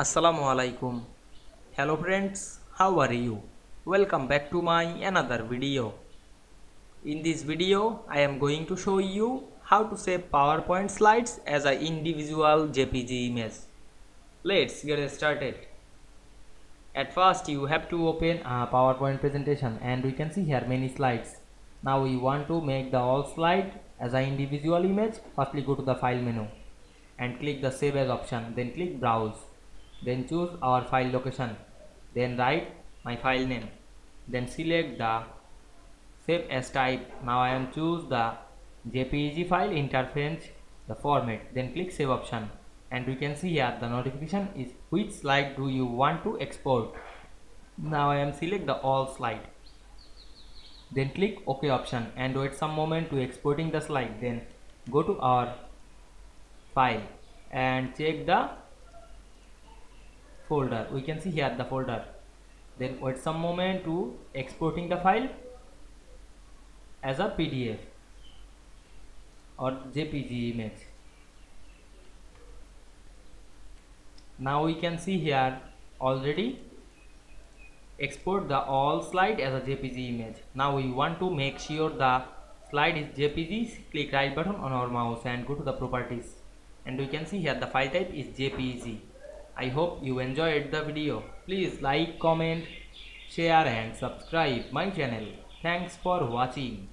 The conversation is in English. Assalamu alaikum. Hello friends, how are you? Welcome back to my another video. In this video I am going to show you how to save PowerPoint slides as an individual JPG image. Let's get started. At first you have to open a PowerPoint presentation, and we can see here many slides. Now we want to make the all slide as an individual image. Firstly go to the file menu and click the save as option, then click browse, then choose our file location, then write my file name, then select the save as type. Now I am choose the JPEG file interface the format, then click save option. And we can see here the notification is which slide do you want to export. Now I am select the all slide, then click OK option and wait some moment to exporting the slide. Then go to our file and check the folder. We can see here the folder. Then wait some moment to exporting the file as a PDF or JPG image. Now we can see here already export the all slide as a JPG image. Now we want to make sure the slide is JPG. Click right button on our mouse and go to the properties, and we can see here the file type is JPG. I hope you enjoyed the video. Please like, comment, share and subscribe my channel. Thanks for watching.